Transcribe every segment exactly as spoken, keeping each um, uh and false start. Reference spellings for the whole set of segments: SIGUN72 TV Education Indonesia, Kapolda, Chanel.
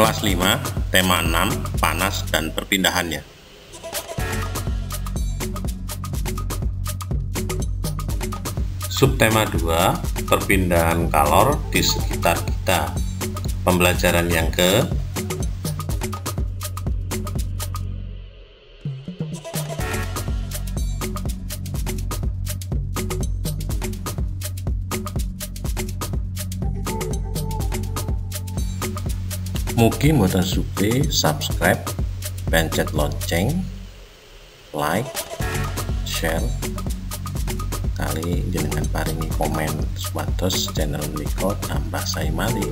Kelas lima, tema enam, panas dan perpindahannya. Subtema dua, perpindahan kalor di sekitar kita. Pembelajaran yang ke Mugi mboten suke subscribe, pencet lonceng, like, share, kali jenengan paringi komen supados channel menika tambah sae malih.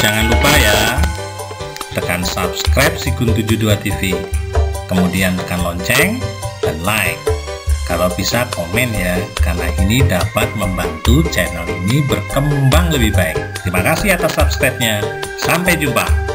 Jangan lupa ya, tekan subscribe Sigun tujuh dua T V, kemudian tekan lonceng dan like. Kalau bisa komen ya, karena ini dapat membantu channel ini berkembang lebih baik. Terima kasih atas subscribe-nya. Sampai jumpa.